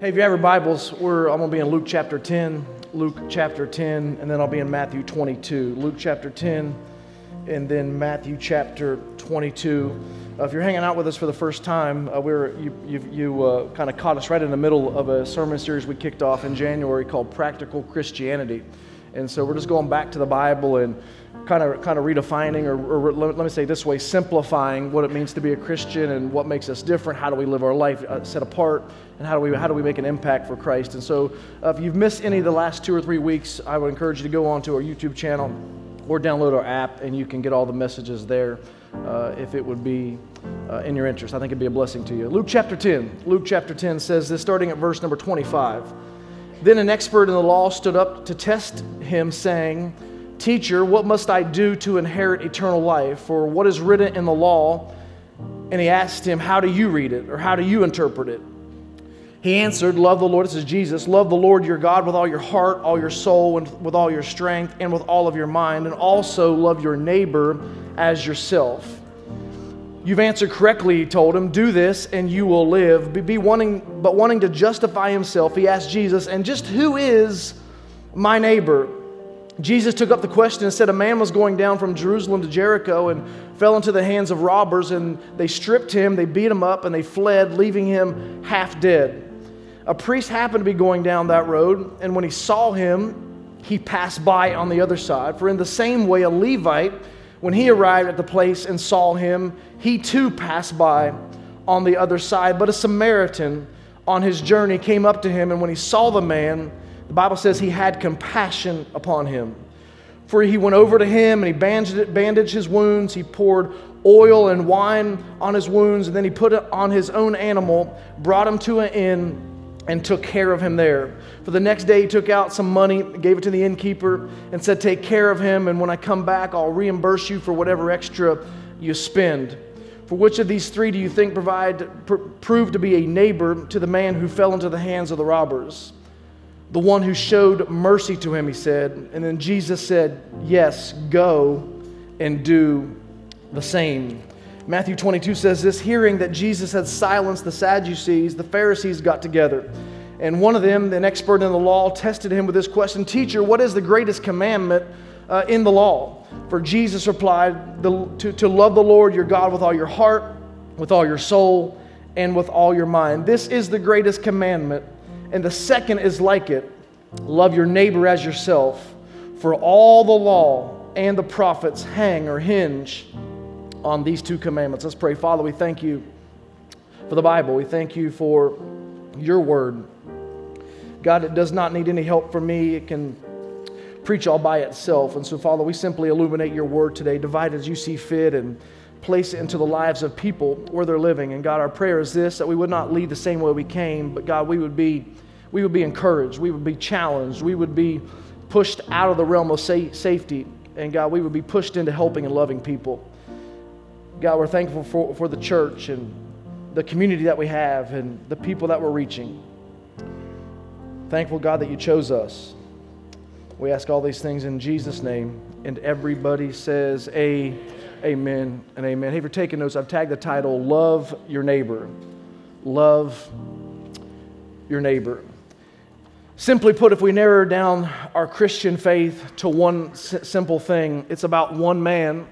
Hey, if you have your Bibles, I'm going to be in Luke chapter 10, Luke chapter 10, and then I'll be in Matthew 22. Luke chapter 10, and then Matthew chapter 22. If you're hanging out with us for the first time, you kind of caught us right in the middle of a sermon series we kicked off in January called Practical Christianity. And so we're just going back to the Bible and kind of redefining, or let me say this way, simplifying what it means to be a Christian and what makes us different. How do we live our life set apart, and how do we make an impact for Christ? And so, if you've missed any of the last 2 or 3 weeks, I would encourage you to go onto our YouTube channel or download our app, and you can get all the messages there if it would be in your interest. I think it'd be a blessing to you. Luke chapter 10. Luke chapter 10 says this, starting at verse number 25. Then an expert in the law stood up to test him, saying, "Teacher, what must I do to inherit eternal life? For what is written in the law?" And he asked him, "How do you read it? Or how do you interpret it?" He answered, "Love the Lord," this is Jesus, "love the Lord your God with all your heart, all your soul, and with all your strength, and with all of your mind, and also love your neighbor as yourself." "You've answered correctly," he told him. "Do this, and you will live." But wanting to justify himself, he asked Jesus, "And just who is my neighbor?" Jesus took up the question and said, "A man was going down from Jerusalem to Jericho and fell into the hands of robbers, and they stripped him, they beat him up, and they fled, leaving him half dead. A priest happened to be going down that road, and when he saw him, he passed by on the other side. For in the same way, a Levite, when he arrived at the place and saw him, he too passed by on the other side. But a Samaritan on his journey came up to him, and when he saw the man," the Bible says, "he had compassion upon him. For he went over to him, and he bandaged his wounds. He poured oil and wine on his wounds, and then he put on his own animal, brought him to an inn, and took care of him there. For the next day he took out some money, gave it to the innkeeper, and said, 'Take care of him, and when I come back, I'll reimburse you for whatever extra you spend.' For which of these three do you think proved to be a neighbor to the man who fell into the hands of the robbers?" "The one who showed mercy to him," he said. And then Jesus said, "Yes, go and do the same." Matthew 22 says this, "Hearing that Jesus had silenced the Sadducees, the Pharisees got together. And one of them, an expert in the law, tested him with this question, 'Teacher, what is the greatest commandment in the law?' For Jesus replied, to love the Lord your God with all your heart, with all your soul, and with all your mind. This is the greatest commandment. And the second is like it, love your neighbor as yourself, for all the law and the prophets hang or hinge on these two commandments." Let's pray. Father, we thank you for the Bible. We thank you for your word. God, it does not need any help from me. It can preach all by itself. And so, Father, we simply illuminate your word today, divide as you see fit, and place it into the lives of people where they're living. And God, our prayer is this, that we would not leave the same way we came, but God, we would be encouraged, we would be challenged, we would be pushed out of the realm of safety, and God, we would be pushed into helping and loving people. God, we're thankful for the church and the community that we have and the people that we're reaching. Thankful, God, that you chose us. We ask all these things in Jesus' name, and everybody says Amen and amen. Hey, if you're taking notes, I've tagged the title, Love Your Neighbor. Love Your Neighbor. Simply put, if we narrow down our Christian faith to one simple thing, it's about one man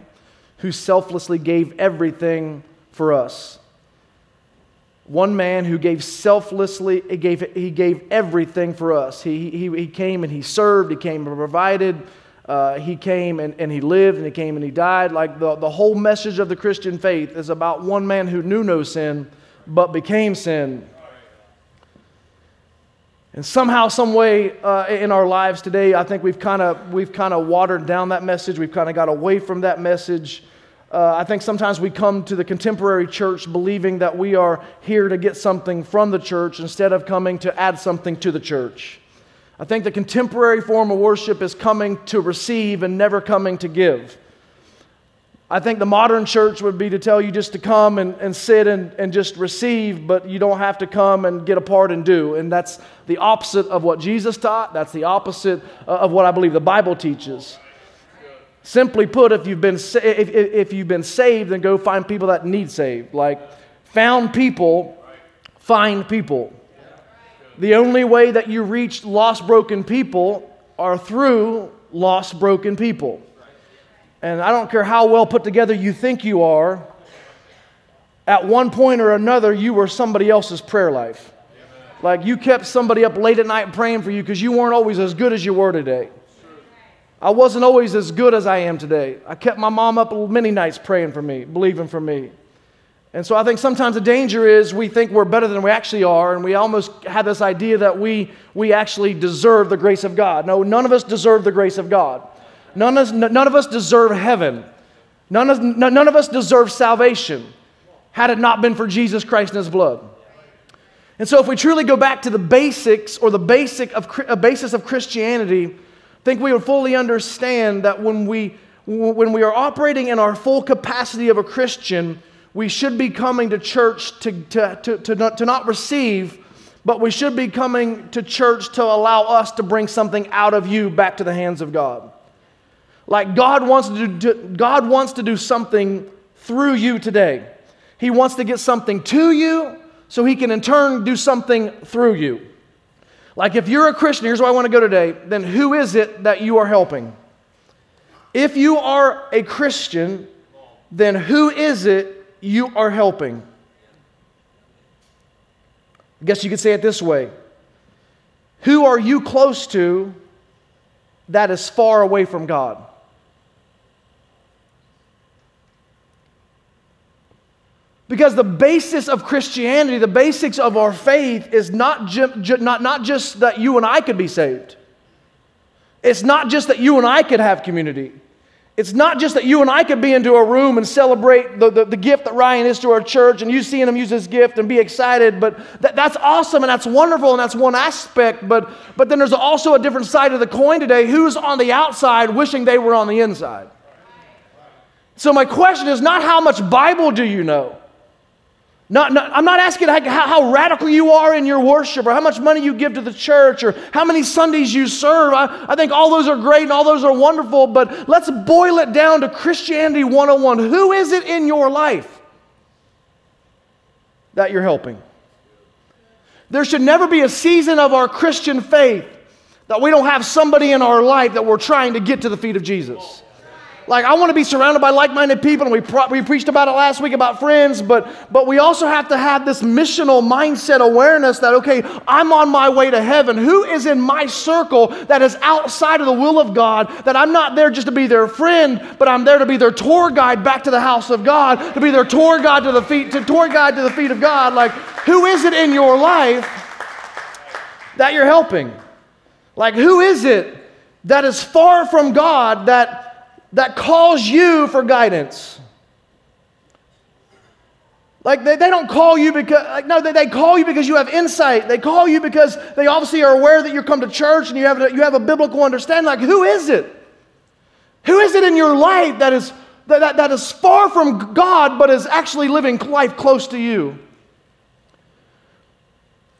who selflessly gave everything for us. One man who gave selflessly, he gave everything for us. He came and he served, he came and provided. He came and he lived, and he came and he died. Like the whole message of the Christian faith is about one man who knew no sin, but became sin. And somehow, some way, in our lives today, I think we've kind of watered down that message. We've kind of got away from that message. I think sometimes we come to the contemporary church believing that we are here to get something from the church instead of coming to add something to the church. I think the contemporary form of worship is coming to receive and never coming to give. I think the modern church would be to tell you just to come and sit and just receive, but you don't have to come and get a part and do. And that's the opposite of what Jesus taught. That's the opposite of what I believe the Bible teaches. Simply put, if you've been saved, then go find people that need saved. Like, found people, find people. The only way that you reach lost, broken people are through lost, broken people. And I don't care how well put together you think you are, at one point or another, you were somebody else's prayer life. Like you kept somebody up late at night praying for you because you weren't always as good as you were today. I wasn't always as good as I am today. I kept my mom up many nights praying for me, believing for me. And so I think sometimes the danger is we think we're better than we actually are, and we almost have this idea that we actually deserve the grace of God. No, none of us deserve the grace of God. None of us deserve heaven. None of us deserve salvation had it not been for Jesus Christ and His blood. And so if we truly go back to the basics or the basis of Christianity, I think we would fully understand that when we are operating in our full capacity of a Christian, we should be coming to church to not receive, but we should be coming to church to allow us to bring something out of you back to the hands of God. Like God wants to do something through you today. He wants to get something to you so He can in turn do something through you. Like if you're a Christian, here's where I want to go today, then who is it that you are helping? If you are a Christian, then who is it you are helping? I guess you could say it this way. Who are you close to that is far away from God? Because the basis of Christianity, the basics of our faith is not just that you and I could be saved. It's not just that you and I could have community. It's not just that you and I could be into a room and celebrate the gift that Ryan is to our church and you seeing him use his gift and be excited, but that's awesome and that's wonderful and that's one aspect, but then there's also a different side of the coin today. Who's on the outside wishing they were on the inside? So my question is not how much Bible do you know? I'm not asking how radical you are in your worship or how much money you give to the church or how many Sundays you serve. I think all those are great and all those are wonderful, but let's boil it down to Christianity 101. Who is it in your life that you're helping? There should never be a season of our Christian faith that we don't have somebody in our life that we're trying to get to the feet of Jesus. Like, I want to be surrounded by like-minded people, and we preached about it last week about friends, but we also have to have this missional mindset awareness that, okay, I'm on my way to heaven. Who is in my circle that is outside of the will of God, that I'm not there just to be their friend, but I'm there to be their tour guide back to the house of God, to be their tour guide to the feet of God. Like, who is it in your life that you're helping? Like, who is it that is far from God that calls you for guidance? Like, they don't call you because, like, no, they call you because you have insight. They call you because they obviously are aware that you come to church and you have a biblical understanding. Like, who is it? Who is it in your life that is far from God but is actually living life close to you?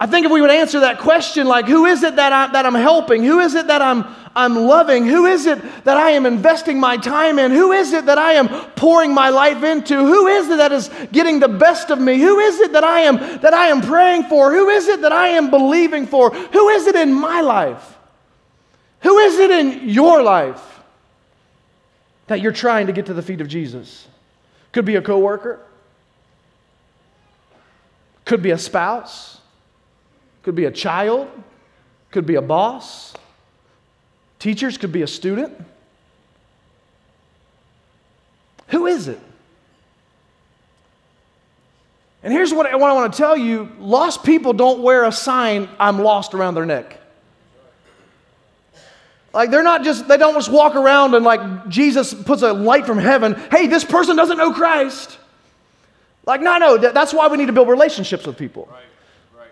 I think if we would answer that question, like, who is it that I'm helping? Who is it that I'm loving? Who is it that I am investing my time in? Who is it that I am pouring my life into? Who is it that is getting the best of me? Who is it that I am praying for? Who is it that I am believing for? Who is it in my life? Who is it in your life that you're trying to get to the feet of Jesus? Could be a coworker. Could be a spouse. Could be a child, could be a boss, teachers, could be a student. Who is it? And here's what I want to tell you. Lost people don't wear a sign, "I'm lost," around their neck. Like, they don't just walk around and, like, Jesus puts a light from heaven, "Hey, this person doesn't know Christ." Like, no, that's why we need to build relationships with people. Right.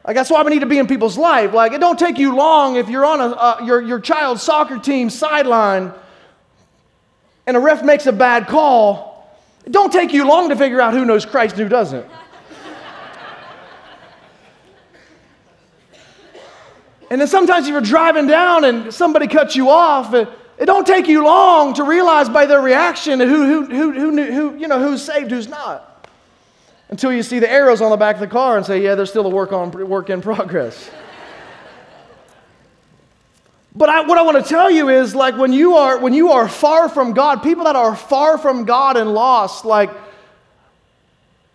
Like, that's why we need to be in people's life. Like, it don't take you long if you're on your child's soccer team sideline and a ref makes a bad call. It don't take you long to figure out who knows Christ and who doesn't. And then sometimes if you're driving down and somebody cuts you off, it don't take you long to realize by their reaction who's saved, who's not. Until you see the arrows on the back of the car and say, "Yeah, there's still a work in progress." But what I want to tell you is, like, when you are far from God, people that are far from God and lost, like,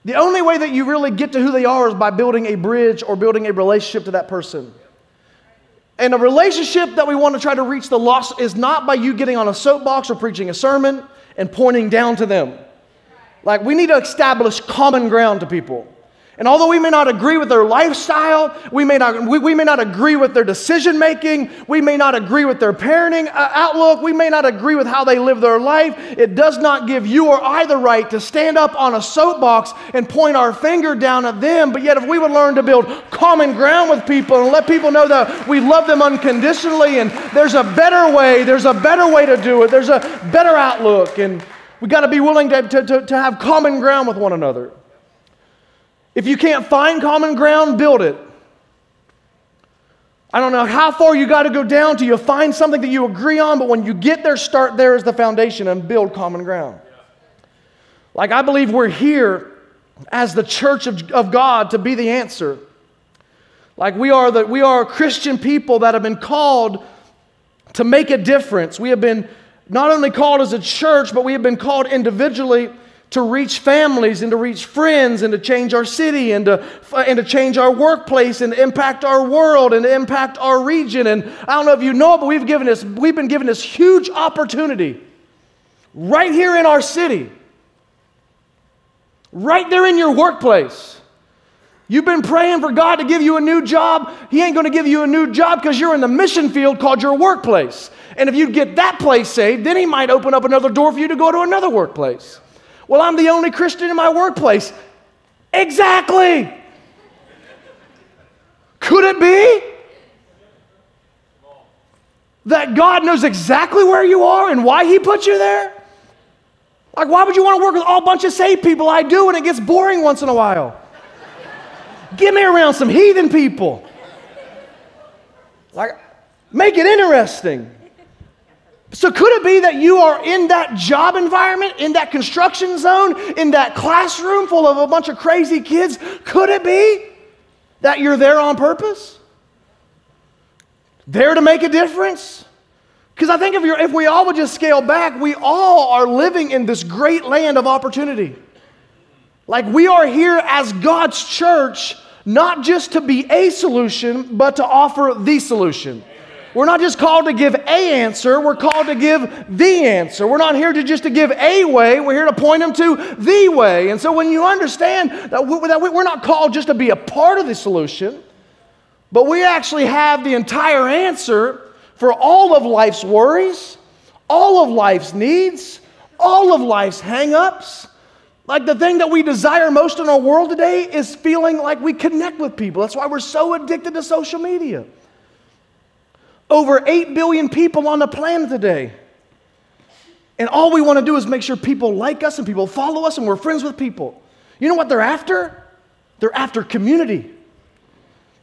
the only way that you really get to who they are is by building a bridge or building a relationship to that person. And a relationship that we want to try to reach the lost is not by you getting on a soapbox or preaching a sermon and pointing down to them. Like, we need to establish common ground to people. And although we may not agree with their lifestyle, we may not agree with their decision-making, we may not agree with their parenting outlook, we may not agree with how they live their life, it does not give you or I the right to stand up on a soapbox and point our finger down at them. But yet if we would learn to build common ground with people and let people know that we love them unconditionally and there's a better way to do it, there's a better outlook, and we've got to be willing to have common ground with one another. If you can't find common ground, build it. I don't know how far you got to go down till you find something that you agree on, but when you get there, start there as the foundation and build common ground. Like, I believe we're here as the church of God to be the answer. Like, we are Christian people that have been called to make a difference. We have been not only called as a church, but we have been called individually to reach families and to reach friends and to change our city and to change our workplace and to impact our world and to impact our region. And I don't know if you know it, but we've been given this huge opportunity right here in our city, right there in your workplace. You've been praying for God to give you a new job. He ain't going to give you a new job because you're in the mission field called your workplace. And if you get that place saved, then He might open up another door for you to go to another workplace. Well, I'm the only Christian in my workplace. Exactly. Could it be that God knows exactly where you are and why He put you there? Like, why would you want to work with all bunch of saved people? I do, and it gets boring once in a while. Get me around some heathen people. Like, make it interesting. So could it be that you are in that job environment, in that construction zone, in that classroom full of a bunch of crazy kids? Could it be that you're there on purpose? There to make a difference? Because I think if we all would just scale back, we all are living in this great land of opportunity. Like, we are here as God's church, not just to be a solution, but to offer the solution. We're not just called to give a answer, we're called to give the answer. We're not here to give a way, we're here to point them to the way. And so when you understand that we're not called just to be a part of the solution, but we actually have the entire answer for all of life's worries, all of life's needs, all of life's hang-ups. Like, the thing that we desire most in our world today is feeling like we connect with people. That's why we're so addicted to social media. Over 8 billion people on the planet today. And all we want to do is make sure people like us and people follow us and we're friends with people. You know what they're after? They're after community.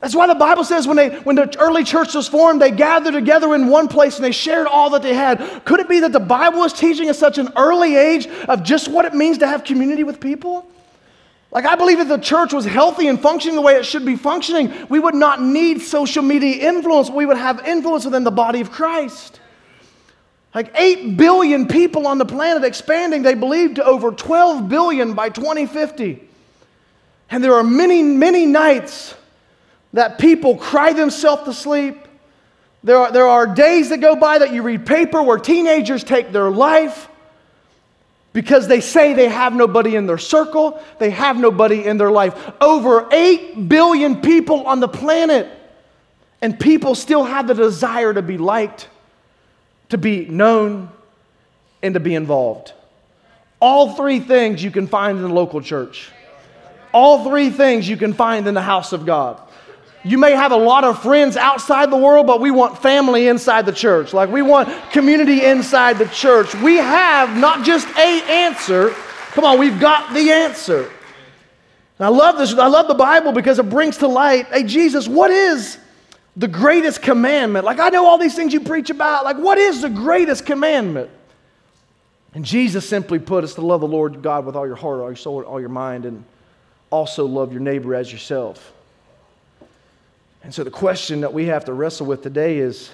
That's why the Bible says when the early church was formed, they gathered together in one place and they shared all that they had. Could it be that the Bible is teaching us such an early age of just what it means to have community with people? Like, I believe if the church was healthy and functioning the way it should be functioning, we would not need social media influence. We would have influence within the body of Christ. Like, 8 billion people on the planet, expanding, they believe, to over 12 billion by 2050. And there are many, many nights that people cry themselves to sleep. There are days that go by that you read paper where teenagers take their life, because they say they have nobody in their circle, they have nobody in their life. Over 8 billion people on the planet, and people still have the desire to be liked, to be known, and to be involved. All three things you can find in the local church. All three things you can find in the house of God. You may have a lot of friends outside the world, but we want family inside the church. Like, we want community inside the church. We have not just an answer. Come on, we've got the answer. And I love this. I love the Bible because it brings to light, hey, Jesus, what is the greatest commandment? Like, I know all these things you preach about. Like, what is the greatest commandment? And Jesus simply put, it's to love the Lord God with all your heart, all your soul, and all your mind, and also love your neighbor as yourself. And so the question that we have to wrestle with today is,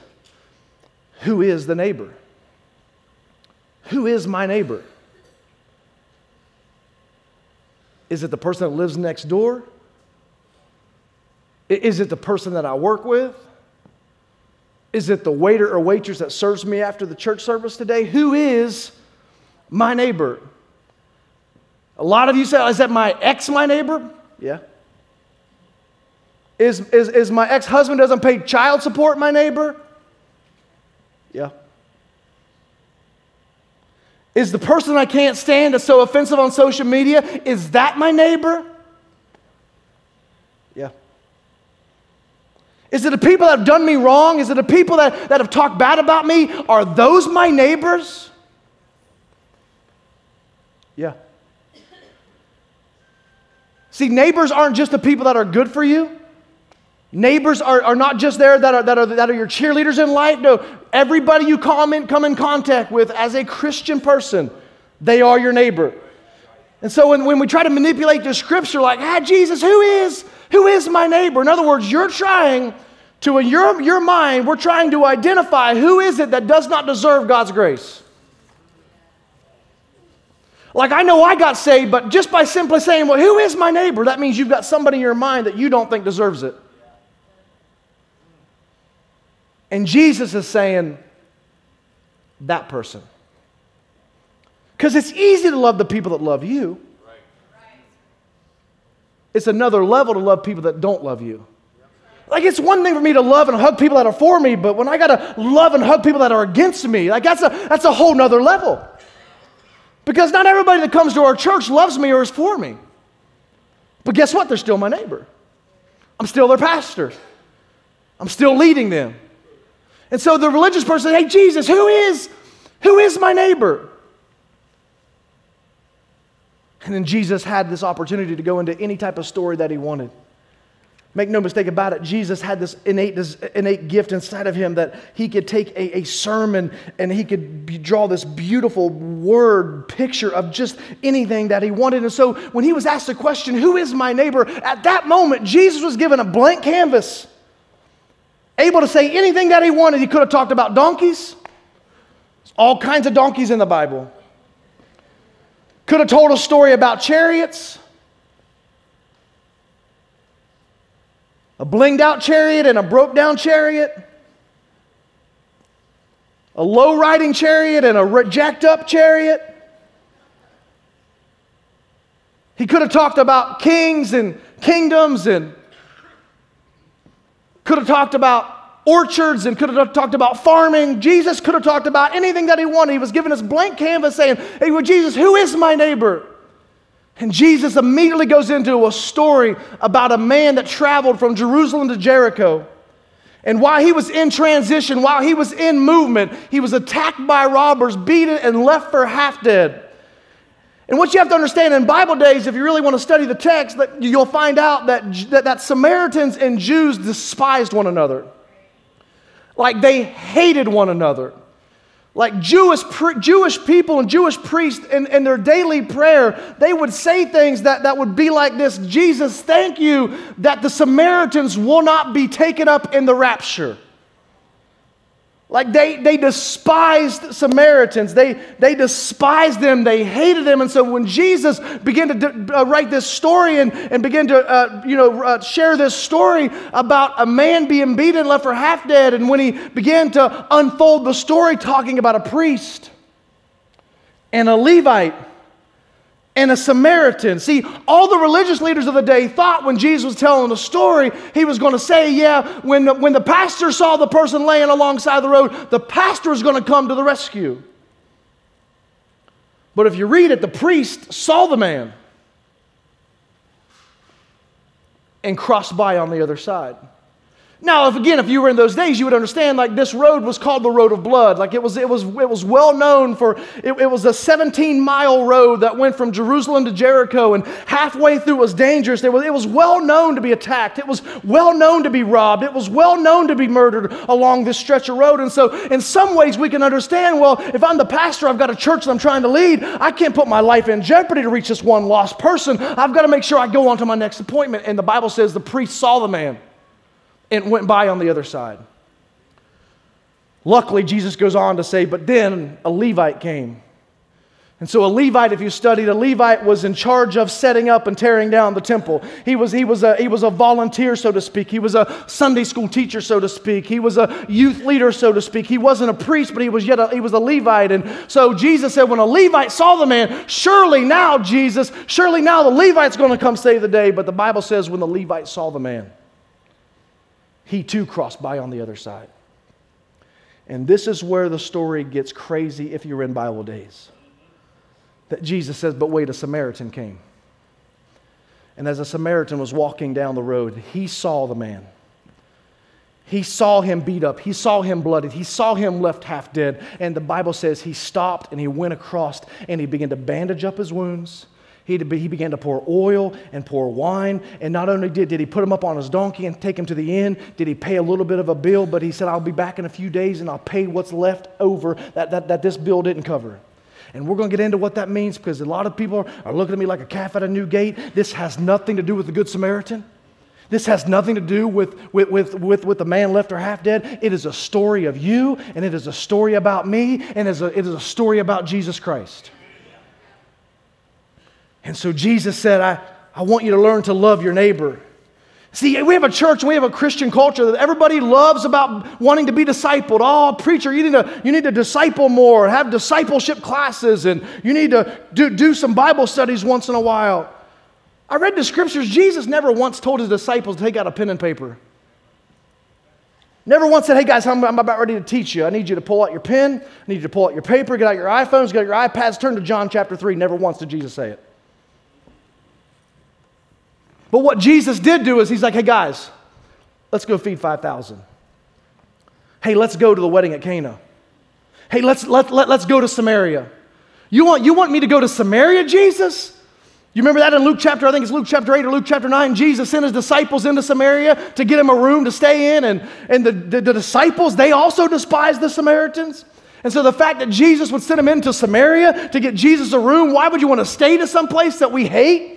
who is the neighbor? Who is my neighbor? Is it the person that lives next door? Is it the person that I work with? Is it the waiter or waitress that serves me after the church service today? Who is my neighbor? A lot of you say, is that my ex my neighbor? Yeah. Is my ex-husband doesn't pay child support my neighbor? Yeah. Is the person I can't stand that's so offensive on social media, is that my neighbor? Yeah. Is it the people that have done me wrong? Is it the people that have talked bad about me? Are those my neighbors? Yeah. See, neighbors aren't just the people that are good for you. Neighbors are not just there that are your cheerleaders in life. No, everybody you come in contact with as a Christian person, they are your neighbor. And so when we try to manipulate the scripture like, Jesus, who is my neighbor? In other words, you're trying to, in your mind, we're trying to identify who is it that does not deserve God's grace. Like, I know I got saved, but just by simply saying, well, who is my neighbor? That means you've got somebody in your mind that you don't think deserves it. And Jesus is saying, that person. Because it's easy to love the people that love you. Right. It's another level to love people that don't love you. Like, it's one thing for me to love and hug people that are for me, but when I got to love and hug people that are against me, like, that's a whole nother level. Because not everybody that comes to our church loves me or is for me. But guess what? They're still my neighbor. I'm still their pastor. I'm still leading them. And so the religious person says, hey, Jesus, who is my neighbor? And then Jesus had this opportunity to go into any type of story that he wanted. Make no mistake about it, Jesus had this innate gift inside of him that he could take a sermon and he could draw this beautiful word picture of just anything that he wanted. And so when he was asked the question, who is my neighbor? At that moment, Jesus was given a blank canvas. Able to say anything that he wanted. He could have talked about donkeys. There's all kinds of donkeys in the Bible. Could have told a story about chariots. A blinged out chariot and a broke down chariot. A low riding chariot and a jacked up chariot. He could have talked about kings and kingdoms and could have talked about orchards and could have talked about farming. Jesus could have talked about anything that he wanted. He was given this blank canvas saying, hey, well, Jesus, who is my neighbor? And Jesus immediately goes into a story about a man that traveled from Jerusalem to Jericho. And while he was in transition, while he was in movement, he was attacked by robbers, beaten, and left for half dead. And what you have to understand in Bible days, if you really want to study the text, that you'll find out that Samaritans and Jews despised one another. Like, they hated one another. Like, Jewish people and Jewish priests in their daily prayer, they would say things that would be like this: Jesus, thank you that the Samaritans will not be taken up in the rapture. Like, they despised Samaritans. They despised them. They hated them. And so when Jesus began to write this story and began to share this story about a man being beaten, left for half dead, and when he began to unfold the story talking about a priest and a Levite and a Samaritan. See, all the religious leaders of the day thought when Jesus was telling the story, he was going to say, yeah, when the pastor saw the person laying alongside the road, the pastor is going to come to the rescue. But if you read it, the priest saw the man and crossed by on the other side. Now, if you were in those days, you would understand, like, this road was called the Road of Blood. Like, it was well known for, it was a 17-mile road that went from Jerusalem to Jericho, and halfway through it was dangerous. It was well known to be attacked. It was well known to be robbed. It was well known to be murdered along this stretch of road. And so, in some ways, we can understand, well, if I'm the pastor, I've got a church that I'm trying to lead, I can't put my life in jeopardy to reach this one lost person. I've got to make sure I go on to my next appointment. And the Bible says the priest saw the man. It went by on the other side. Luckily, Jesus goes on to say, but then a Levite came. And so a Levite, if you studied, a Levite was in charge of setting up and tearing down the temple. He was a volunteer, so to speak. He was a Sunday school teacher, so to speak. He was a youth leader, so to speak. He wasn't a priest, but he was a Levite. And so Jesus said, when a Levite saw the man, surely now the Levite's going to come save the day. But the Bible says when the Levite saw the man, he too crossed by on the other side. And this is where the story gets crazy if you're in Bible days. That Jesus says, but wait, a Samaritan came. And as a Samaritan was walking down the road, he saw the man. He saw him beat up. He saw him bloodied. He saw him left half dead. And the Bible says he stopped and he went across and he began to bandage up his wounds. He began to pour oil and pour wine. And not only did he put him up on his donkey and take him to the inn, did he pay a little bit of a bill, but he said, I'll be back in a few days and I'll pay what's left over that this bill didn't cover. And we're going to get into what that means because a lot of people are looking at me like a calf at a new gate. This has nothing to do with the Good Samaritan. This has nothing to do with the man left or half dead. It is a story of you, and it is a story about me, and it is a story about Jesus Christ. And so Jesus said, I want you to learn to love your neighbor. See, we have a church, we have a Christian culture that everybody loves about wanting to be discipled. Oh, preacher, you need to disciple more, have discipleship classes, and you need to do some Bible studies once in a while. I read the scriptures. Jesus never once told his disciples to take out a pen and paper. Never once said, hey guys, I'm about ready to teach you. I need you to pull out your pen. I need you to pull out your paper, get out your iPhones, get out your iPads, turn to John chapter 3. Never once did Jesus say it. But what Jesus did do is he's like, hey guys, let's go feed 5,000. Hey, let's go to the wedding at Cana. Hey, let's go to Samaria. You want me to go to Samaria, Jesus? You remember that in Luke chapter, I think it's Luke chapter 8 or Luke chapter 9, Jesus sent his disciples into Samaria to get him a room to stay in, and the disciples, they also despised the Samaritans. And so the fact that Jesus would send him into Samaria to get Jesus a room, why would you want to stay to some place that we hate?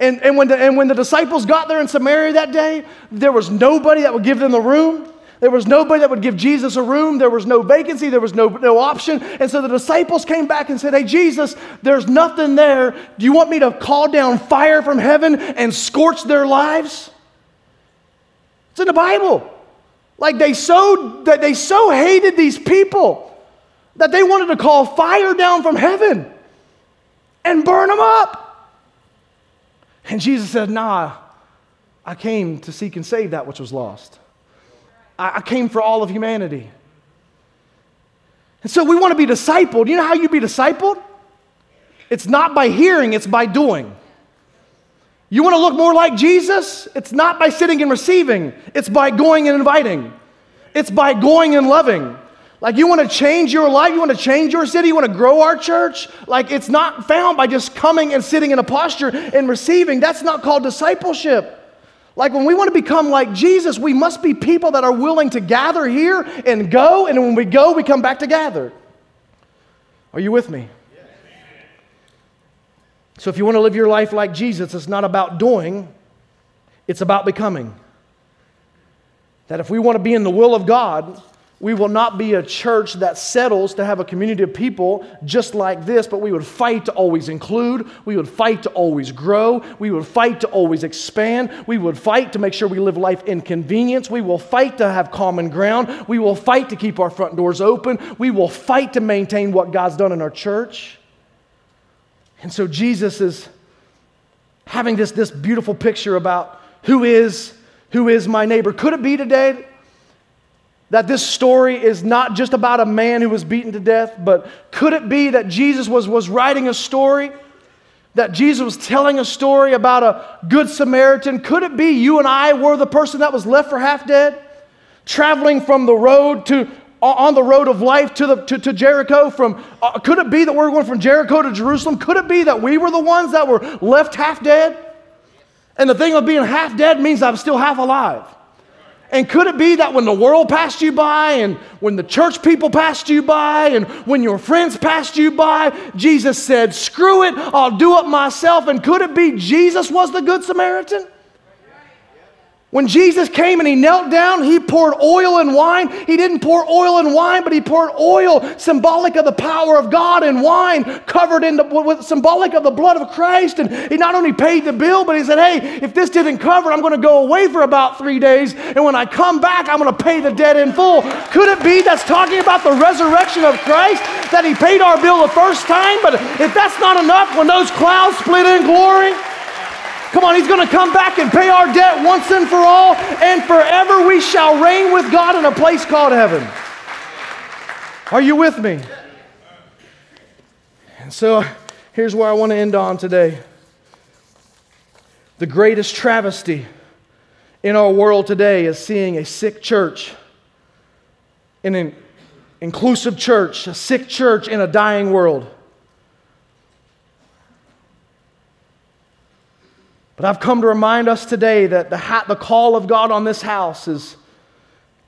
And when the disciples got there in Samaria that day, there was nobody that would give them the room. There was nobody that would give Jesus a room. There was no vacancy. There was no option. And so the disciples came back and said, hey, Jesus, there's nothing there. Do you want me to call down fire from heaven and scorch their lives? It's in the Bible. Like they so hated these people that they wanted to call fire down from heaven and burn them up. And Jesus said, nah, I came to seek and save that which was lost. I came for all of humanity. And so we want to be discipled. You know how you be discipled? It's not by hearing, it's by doing. You want to look more like Jesus? It's not by sitting and receiving. It's by going and inviting. It's by going and loving. Like you want to change your life, you want to change your city, you want to grow our church. Like it's not found by just coming and sitting in a posture and receiving. That's not called discipleship. Like when we want to become like Jesus, we must be people that are willing to gather here and go. And when we go, we come back to gather. Are you with me? So if you want to live your life like Jesus, it's not about doing, it's about becoming. That if we want to be in the will of God, we will not be a church that settles to have a community of people just like this, but we would fight to always include. We would fight to always grow. We would fight to always expand. We would fight to make sure we live life in convenience. We will fight to have common ground. We will fight to keep our front doors open. We will fight to maintain what God's done in our church. And so Jesus is having this beautiful picture about who is my neighbor. Could it be today that this story is not just about a man who was beaten to death, but could it be that Jesus was writing a story, that Jesus was telling a story about a good Samaritan? Could it be you and I were the person that was left for half dead, traveling from the road on the road of life to Jericho? Could it be that we're going from Jericho to Jerusalem? Could it be that we were the ones that were left half dead? And the thing of being half dead means I'm still half alive. And could it be that when the world passed you by and when the church people passed you by and when your friends passed you by, Jesus said, screw it, I'll do it myself. And could it be Jesus was the Good Samaritan? When Jesus came and he knelt down, he poured oil and wine. He didn't pour oil and wine, but he poured oil, symbolic of the power of God, and wine covered in with symbolic of the blood of Christ. And he not only paid the bill, but he said, hey, if this didn't cover, I'm going to go away for about 3 days. And when I come back, I'm going to pay the debt in full. Could it be that's talking about the resurrection of Christ, that he paid our bill the first time? But if that's not enough, when those clouds split in glory, come on, he's going to come back and pay our debt once and for all, and forever we shall reign with God in a place called heaven. Are you with me? And so here's where I want to end on today. The greatest travesty in our world today is seeing a sick church, an inclusive church, a sick church in a dying world. But I've come to remind us today that the call of God on this house is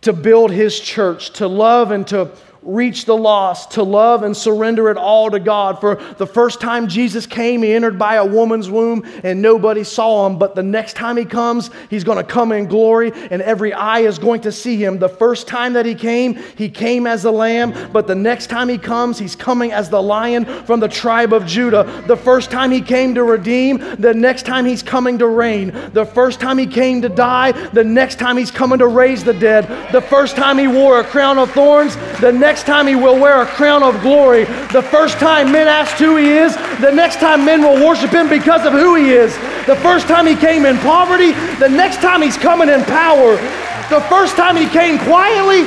to build His church, to love and to reach the lost, to love and surrender it all to God. For the first time Jesus came, He entered by a woman's womb and nobody saw Him. But the next time He comes, He's going to come in glory and every eye is going to see Him. The first time that He came as the lamb. But the next time He comes, He's coming as the lion from the tribe of Judah. The first time He came to redeem, the next time He's coming to reign. The first time He came to die, the next time He's coming to raise the dead. The first time He wore a crown of thorns, the next time He will wear a crown of glory. The first time men asked who He is, the next time men will worship Him because of who He is. The first time He came in poverty, the next time He's coming in power. The first time He came quietly,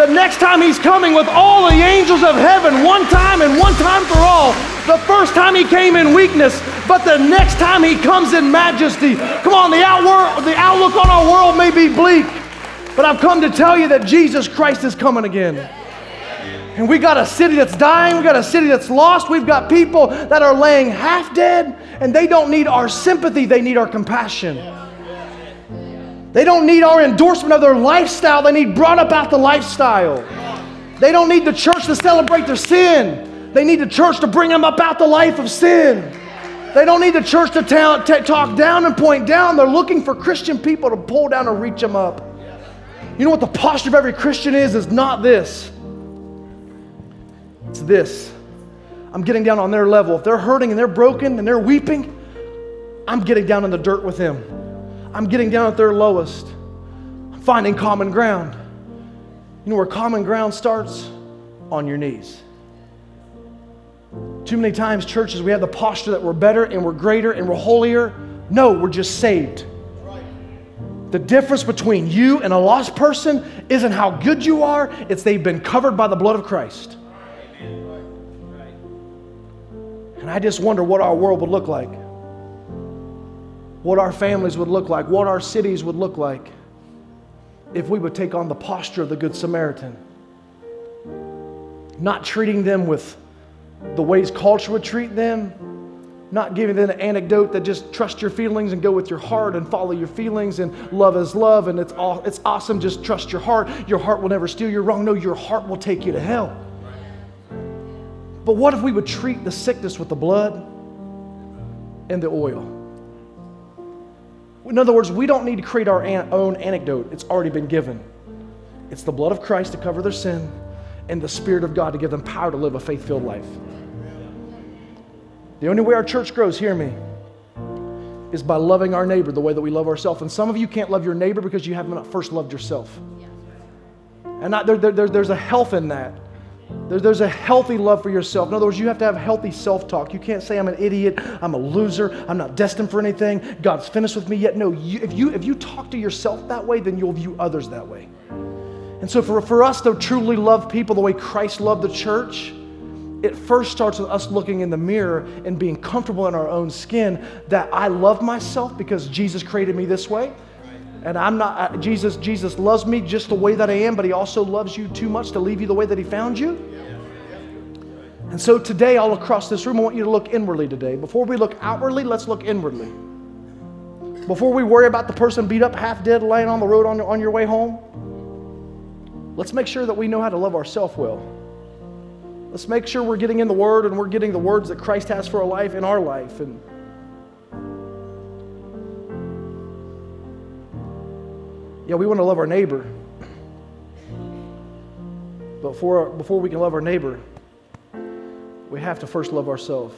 the next time He's coming with all the angels of heaven, one time and one time for all. The first time He came in weakness, but the next time He comes in majesty. Come on, the outlook on our world may be bleak, but I've come to tell you that Jesus Christ is coming again. And we got a city that's dying. We got a city that's lost. We've got people that are laying half dead, and they don't need our sympathy. They need our compassion. They don't need our endorsement of their lifestyle. They need brought up out the lifestyle. They don't need the church to celebrate their sin. They need the church to bring them up out the life of sin. They don't need the church to talk down and point down. They're looking for Christian people to pull down and reach them up. You know what the posture of every Christian is not this. It's this. I'm getting down on their level. If they're hurting and they're broken and they're weeping, I'm getting down in the dirt with them. I'm getting down at their lowest. I'm finding common ground. You know where common ground starts? On your knees. Too many times, churches, we have the posture that we're better and we're greater and we're holier. No, we're just saved. The difference between you and a lost person isn't how good you are, it's they've been covered by the blood of Christ. And I just wonder what our world would look like, what our families would look like, what our cities would look like if we would take on the posture of the Good Samaritan. Not treating them with the ways culture would treat them, not giving them an anecdote that just trust your feelings and go with your heart and follow your feelings and love is love and it's awesome, just trust your heart. Your heart will never steer you wrong. No, your heart will take you to hell. But what if we would treat the sickness with the blood and the oil? In other words, we don't need to create our own antidote. It's already been given. It's the blood of Christ to cover their sin and the Spirit of God to give them power to live a faith-filled life. The only way our church grows, hear me, is by loving our neighbor the way that we love ourselves. And some of you can't love your neighbor because you haven't first loved yourself. And there's a health in that. There's a healthy love for yourself. In other words, you have to have healthy self-talk. You can't say, I'm an idiot, I'm a loser, I'm not destined for anything, God's finished with me yet. No, if you talk to yourself that way, then you'll view others that way. And so for us to truly love people the way Christ loved the church, it first starts with us looking in the mirror and being comfortable in our own skin that I love myself because Jesus created me this way. And I'm not, Jesus loves me just the way that I am, but He also loves you too much to leave you the way that He found you. And so today, all across this room, I want you to look inwardly today. Before we look outwardly, let's look inwardly. Before we worry about the person beat up, half dead, laying on the road on your way home, let's make sure that we know how to love ourselves well. Let's make sure we're getting in the Word and we're getting the words that Christ has for our life in our life. And Yeah, we want to love our neighbor. But before we can love our neighbor, we have to first love ourselves.